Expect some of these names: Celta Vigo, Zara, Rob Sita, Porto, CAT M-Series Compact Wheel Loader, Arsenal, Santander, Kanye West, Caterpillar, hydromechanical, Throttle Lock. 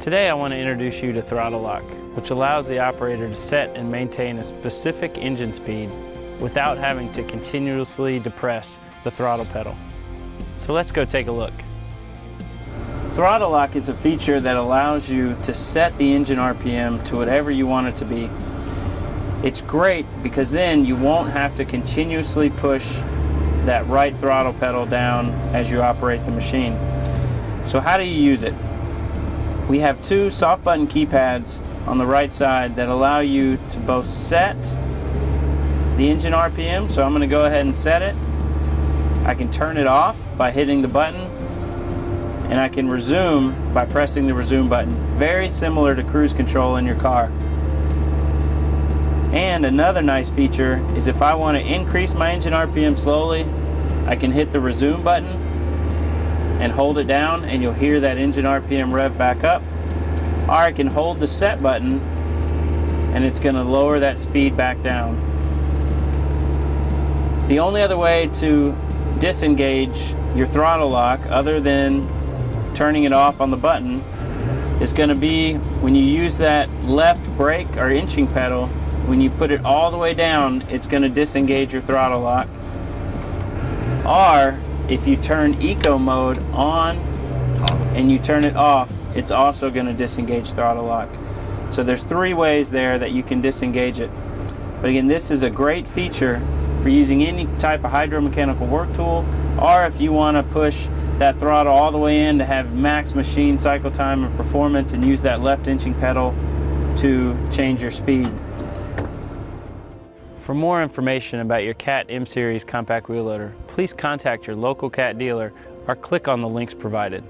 Today I want to introduce you to Throttle Lock, which allows the operator to set and maintain a specific engine speed without having to continuously depress the throttle pedal. So let's go take a look. Throttle Lock is a feature that allows you to set the engine RPM to whatever you want it to be. It's great because then you won't have to continuously push that right throttle pedal down as you operate the machine. So how do you use it? We have two soft button keypads on the right side that allow you to both set the engine RPM, so I'm going to go ahead and set it. I can turn it off by hitting the button, and I can resume by pressing the resume button. Very similar to cruise control in your car. And another nice feature is if I want to increase my engine RPM slowly, I can hit the resume button and hold it down, and you'll hear that engine RPM rev back up. Or I can hold the set button and it's going to lower that speed back down. The only other way to disengage your throttle lock, other than turning it off on the button, is going to be when you use that left brake or inching pedal. When you put it all the way down, it's going to disengage your throttle lock. Or if you turn eco mode on and you turn it off, it's also going to disengage throttle lock. So there's three ways there that you can disengage it. But again, this is a great feature for using any type of hydromechanical work tool, or if you want to push that throttle all the way in to have max machine cycle time and performance, and use that left inching pedal to change your speed. For more information about your CAT M-Series Compact Wheel Loader, please contact your local CAT dealer or click on the links provided.